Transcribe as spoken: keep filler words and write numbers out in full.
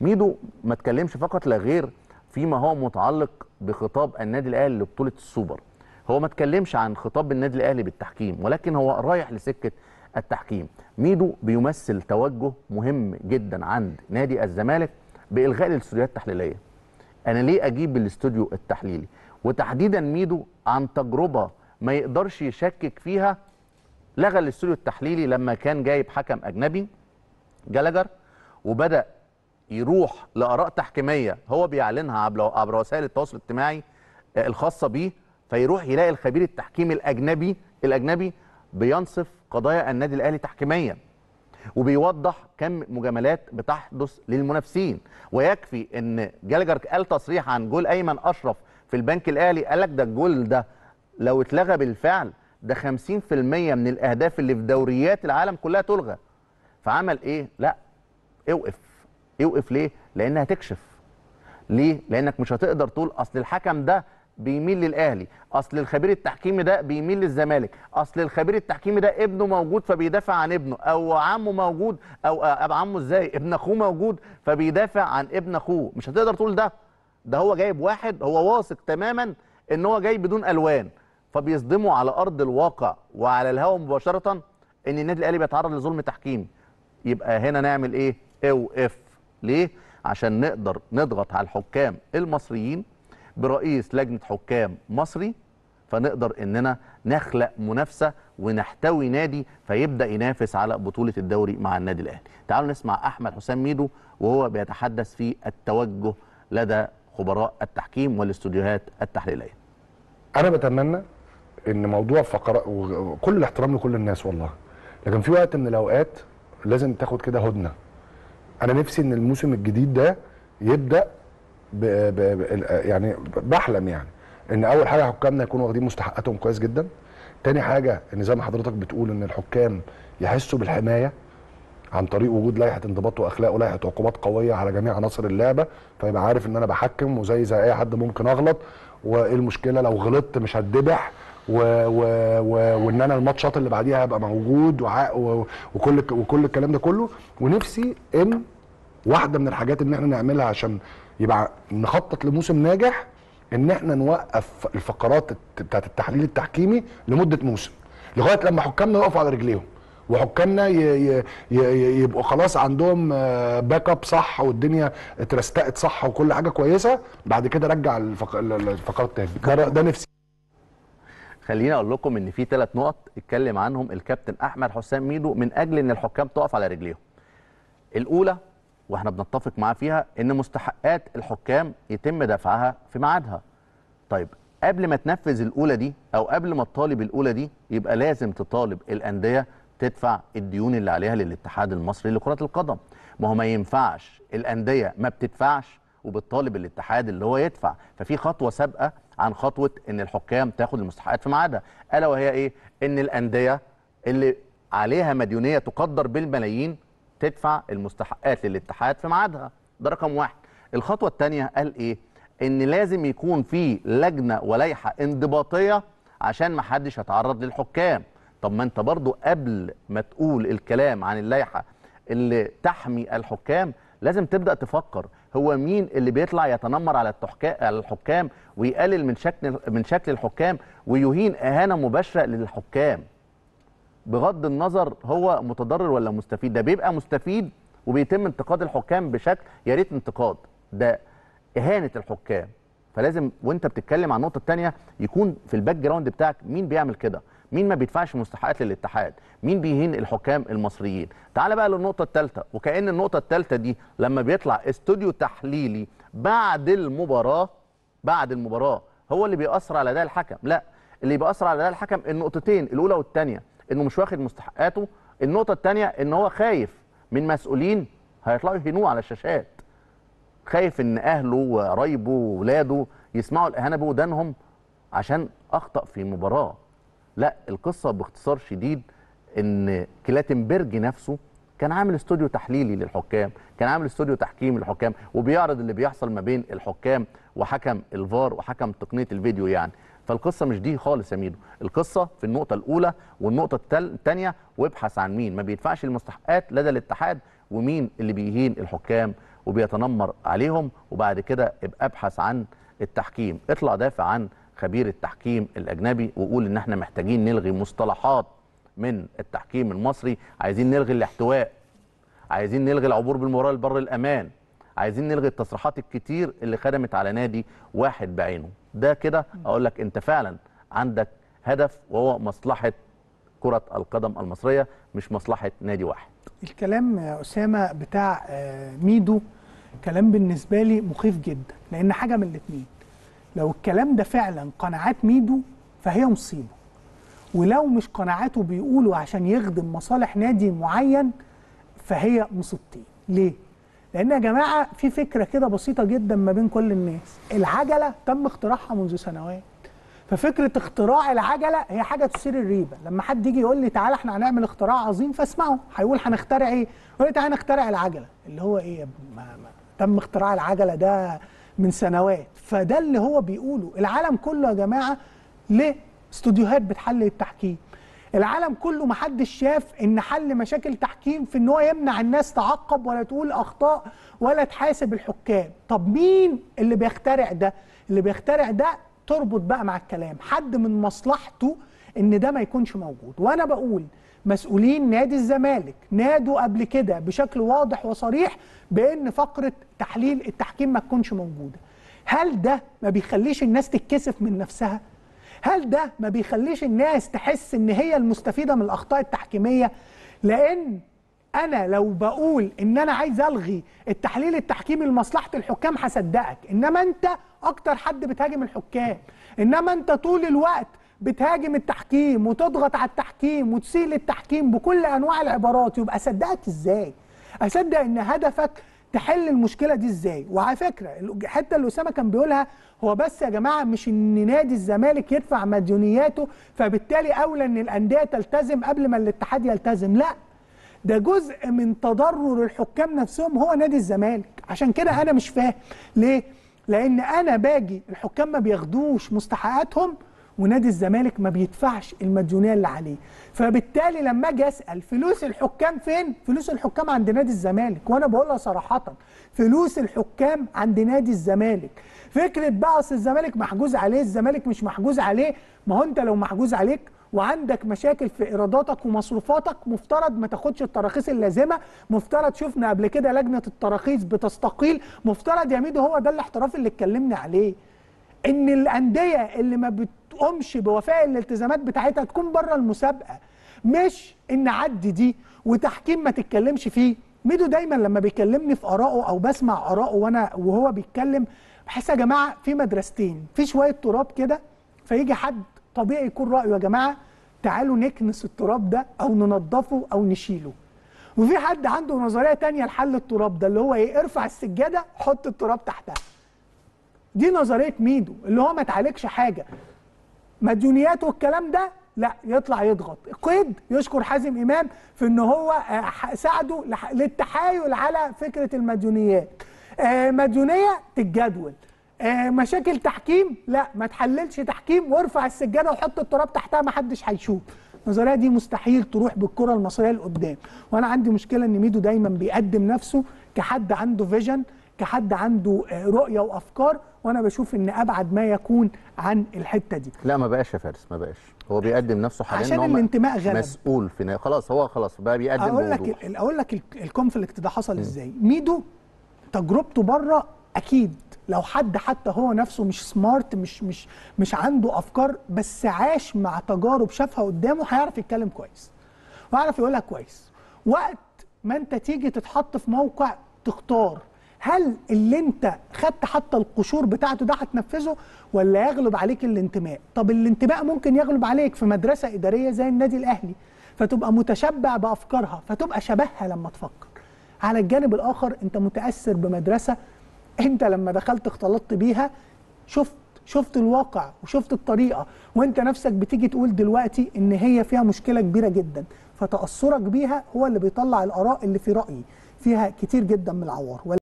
ميدو ما اتكلمش فقط لا غير فيما هو متعلق بخطاب النادي الاهلي لبطوله السوبر. هو ما اتكلمش عن خطاب النادي الاهلي بالتحكيم، ولكن هو رايح لسكه التحكيم. ميدو بيمثل توجه مهم جدا عند نادي الزمالك بالغاء الاستوديوهات التحليليه. انا ليه اجيب الاستوديو التحليلي؟ وتحديدا ميدو عن تجربه ما يقدرش يشكك فيها لغى الاستوديو التحليلي لما كان جايب حكم اجنبي جالاجر، وبدا يروح لاراء تحكيميه هو بيعلنها عبر وسائل التواصل الاجتماعي الخاصه بيه، فيروح يلاقي الخبير التحكيم الاجنبي الاجنبي بينصف قضايا النادي الاهلي تحكيميا وبيوضح كم مجاملات بتحدث للمنافسين. ويكفي ان جالاجر قال تصريح عن جول ايمن اشرف في البنك الاهلي، قال لك ده الجول ده لو اتلغى بالفعل ده خمسين بالمية من الاهداف اللي في دوريات العالم كلها تلغى. فعمل ايه؟ لا اوقف اوقف ليه؟ لان هتكشف. ليه؟ لانك مش هتقدر تقول اصل الحكم ده بيميل للاهلي، اصل الخبير التحكيمي ده بيميل للزمالك، اصل الخبير التحكيمي ده ابنه موجود فبيدافع عن ابنه، او عمه موجود، او اب عمه ازاي؟ ابن اخوه موجود فبيدافع عن ابن اخوه. مش هتقدر تقول ده ده هو جايب واحد هو واثق تماما ان هو جاي بدون الوان، فبيصدموا على ارض الواقع وعلى الهوا مباشره ان النادي الاهلي بيتعرض لظلم تحكيمي. يبقى هنا نعمل ايه؟ اوقف. ليه؟ عشان نقدر نضغط على الحكام المصريين برئيس لجنه حكام مصري، فنقدر اننا نخلق منافسه ونحتوي نادي فيبدا ينافس على بطوله الدوري مع النادي الاهلي. تعالوا نسمع احمد حسام ميدو وهو بيتحدث في التوجه لدى خبراء التحكيم والاستوديوهات التحليليه. انا بتمنى ان موضوع فقرات، وكل الاحترام لكل الناس والله، لكن في وقت من الاوقات لازم تاخد كده هدنه. انا نفسي ان الموسم الجديد ده يبدا ب ب ب يعني بحلم يعني ان اول حاجه حكامنا يكونوا واخدين مستحقاتهم كويس جدا. تاني حاجه ان زي ما حضرتك بتقول ان الحكام يحسوا بالحمايه عن طريق وجود لائحه انضباط واخلاق ولائحه عقوبات قويه على جميع عناصر اللعبه، فيبقى عارف ان انا بحكم وزي زي اي حد ممكن اغلط، وايه المشكله لو غلطت مش هتدبح، و... و... و... وان انا الماتشات اللي بعديها هبقى موجود، وع... و... وكل وكل الكلام ده كله. ونفسي ان واحده من الحاجات ان احنا نعملها عشان يبقى نخطط لموسم ناجح ان احنا نوقف الفقرات بتاعت التحليل التحكيمي لمده موسم لغايه لما حكامنا يقفوا على رجليهم، وحكامنا يبقوا خلاص عندهم باك اب صح والدنيا اترستقت صح وكل حاجه كويسه، بعد كده رجع الفق... الفقرات تاني. ده, ده نفسي. خليني اقول لكم ان في ثلاث نقط اتكلم عنهم الكابتن احمد حسام ميدو من اجل ان الحكام تقف على رجليهم. الاولى واحنا بنتفق معاه فيها ان مستحقات الحكام يتم دفعها في ميعادها. طيب قبل ما تنفذ الاولى دي او قبل ما تطالب الاولى دي يبقى لازم تطالب الانديه تدفع الديون اللي عليها للاتحاد المصري لكره القدم. ما هو ما ينفعش الانديه ما بتدفعش وبتطالب الاتحاد اللي هو يدفع، ففي خطوه سابقه عن خطوه ان الحكام تاخد المستحقات في ميعادها، الا وهي ايه؟ ان الانديه اللي عليها مديونيه تقدر بالملايين تدفع المستحقات للاتحاد في ميعادها. ده رقم واحد. الخطوه الثانيه قال ايه؟ ان لازم يكون في لجنه ولائحه انضباطيه عشان ما حدش يتعرض للحكام. طب ما انت برضو قبل ما تقول الكلام عن اللائحه اللي تحمي الحكام لازم تبدا تفكر هو مين اللي بيطلع يتنمر على الحكام ويقلل من شكل من شكل الحكام ويهين اهانه مباشره للحكام، بغض النظر هو متضرر ولا مستفيد. ده بيبقى مستفيد وبيتم انتقاد الحكام بشكل يا ريت انتقاد، ده اهانه الحكام. فلازم وانت بتتكلم عن النقطه الثانيه يكون في الباك جراوند بتاعك مين بيعمل كده، مين ما بيدفعش مستحقات للاتحاد، مين بيهين الحكام المصريين. تعال بقى للنقطه الثالثه، وكأن النقطه الثالثه دي لما بيطلع استوديو تحليلي بعد المباراه بعد المباراه هو اللي بيأثر على ده الحكم، لا، اللي بيأثر على ده الحكم النقطتين الاولى والثانيه، انه مش واخد مستحقاته، النقطه الثانيه ان هو خايف من مسؤولين هيطلعوا يهينوه على الشاشات، خايف ان اهله وقرايبه واولاده يسمعوا الاهانه بودانهم عشان اخطأ في مباراه. لا، القصه باختصار شديد ان كلاتنبرج نفسه كان عامل استوديو تحليلي للحكام، كان عامل استوديو تحكيم للحكام وبيعرض اللي بيحصل ما بين الحكام وحكم الفار وحكم تقنيه الفيديو يعني. فالقصه مش دي خالص يا ميدو، القصه في النقطه الاولى والنقطه الثانيه، وابحث عن مين ما بيدفعش المستحقات لدى الاتحاد ومين اللي بيهين الحكام وبيتنمر عليهم، وبعد كده ابقى ابحث عن التحكيم، اطلع دافع عن خبير التحكيم الاجنبي وقول ان احنا محتاجين نلغي مصطلحات من التحكيم المصري، عايزين نلغي الاحتواء، عايزين نلغي العبور بالمباراه لبر الامان، عايزين نلغي التصريحات الكتير اللي خدمت على نادي واحد بعينه. ده كده اقول لك انت فعلا عندك هدف، وهو مصلحه كرة القدم المصرية مش مصلحة نادي واحد. الكلام يا أسامة بتاع ميدو كلام بالنسبة لي مخيف جدا، لأن حاجة من الاتنين، لو الكلام ده فعلا قناعات ميدو فهي مصيبة، ولو مش قناعاته بيقولوا عشان يخدم مصالح نادي معين فهي مصيبتين. ليه؟ لأن يا جماعة في فكرة كده بسيطة جدا ما بين كل الناس، العجلة تم اختراعها منذ سنوات، ففكره اختراع العجله هي حاجه تثير الريبه. لما حد يجي يقول لي تعالى احنا هنعمل اختراع عظيم فاسمعه، هيقول هنخترع ايه؟ يقول لي تعالى نخترع العجله، اللي هو ايه يا ابني؟ تم اختراع العجله ده من سنوات. فده اللي هو بيقوله العالم كله يا جماعه، لاستوديوهات بتحلل التحكيم، العالم كله ما حدش شاف ان حل مشاكل تحكيم في ان هو يمنع الناس تعقب ولا تقول اخطاء ولا تحاسب الحكام. طب مين اللي بيخترع ده؟ اللي بيخترع ده تربط بقى مع الكلام، حد من مصلحته ان ده ما يكونش موجود. وانا بقول مسؤولين نادي الزمالك نادوا قبل كده بشكل واضح وصريح بان فقره تحليل التحكيم ما تكونش موجوده. هل ده ما بيخليش الناس تتكسف من نفسها؟ هل ده ما بيخليش الناس تحس ان هي المستفيده من الاخطاء التحكيميه؟ لان انا لو بقول ان انا عايز الغي التحليل التحكيمي لمصلحه الحكام هصدقك، انما انت اكتر حد بتهاجم الحكام، انما انت طول الوقت بتهاجم التحكيم وتضغط على التحكيم وتسيء التحكيم بكل انواع العبارات، يبقى اصدقك ازاي؟ اصدق ان هدفك تحل المشكله دي ازاي؟ وعلى فكره الحته اللي اسامه كان بيقولها هو بس يا جماعه مش ان نادي الزمالك يدفع مديونياته فبالتالي اولى ان الانديه تلتزم قبل ما الاتحاد يلتزم، لا ده جزء من تضرر الحكام نفسهم هو نادي الزمالك. عشان كده انا مش فاهم ليه؟ لان انا باجي الحكام ما بياخدوش مستحقاتهم ونادي الزمالك ما بيدفعش المديونيه اللي عليه، فبالتالي لما اجي اسال فلوس الحكام فين؟ فلوس الحكام عند نادي الزمالك، وانا بقولها صراحه فلوس الحكام عند نادي الزمالك. فكره بقى اصل الزمالك محجوز عليه، الزمالك مش محجوز عليه، ما هو انت لو محجوز عليك وعندك مشاكل في ايراداتك ومصروفاتك مفترض ما تاخدش التراخيص اللازمه، مفترض شفنا قبل كده لجنه التراخيص بتستقيل، مفترض يا ميدو هو ده الاحتراف اللي اتكلمنا عليه، ان الانديه اللي ما بتقومش بوفاء الالتزامات بتاعتها تكون بره المسابقه، مش ان عدي دي وتحكيم ما تتكلمش فيه. ميدو دايما لما بيكلمني في آراءه او بسمع آراءه وانا وهو بيتكلم بحس يا جماعه في مدرستين، في شويه تراب كده فيجي حد طبيعي يكون رأيه يا جماعة تعالوا نكنس التراب ده أو ننضفه أو نشيله، وفي حد عنده نظرية تانية لحل التراب ده اللي هو إيه؟ ارفع السجادة حط التراب تحتها. دي نظرية ميدو اللي هو ما تعالجش حاجة، مديونيات والكلام ده لا يطلع يضغط قيد. يشكر حازم إمام في إن هو ساعده للتحايل على فكرة المديونيات، مديونية تتجدول، مشاكل تحكيم لا ما تحللش تحكيم وارفع السجاده وحط التراب تحتها ما حدش هيشوف. النظريه دي مستحيل تروح بالكره المصريه لقدام، وانا عندي مشكله ان ميدو دايما بيقدم نفسه كحد عنده فيجن، كحد عنده رؤيه وافكار، وانا بشوف ان ابعد ما يكون عن الحته دي. لا ما بقاش يا فارس، ما بقاش، هو بيقدم نفسه حاليا عشان الانتماء غلب، مسؤول في خلاص، هو خلاص بقى بيقدم موضوع. اقول لك اقول لك الكونفليكت ده حصل ازاي. ميدو تجربته بره اكيد لو حد حتى هو نفسه مش سمارت مش مش مش عنده افكار، بس عاش مع تجارب شافها قدامه هيعرف يتكلم كويس ويعرف يقولها كويس. وقت ما انت تيجي تتحط في موقع تختار هل اللي انت خدت حتى القشور بتاعته ده هتنفذه ولا يغلب عليك الانتماء. طب الانتماء ممكن يغلب عليك في مدرسه اداريه زي النادي الاهلي فتبقى متشبع بافكارها فتبقى شبهها لما تفكر. على الجانب الاخر انت متاثر بمدرسه انت لما دخلت اختلطت بيها، شفت شفت الواقع وشفت الطريقه، وانت نفسك بتيجي تقول دلوقتي ان هي فيها مشكله كبيره جدا، فتاثرك بيها هو اللي بيطلع الاراء اللي في رايي فيها كتير جدا من العوار.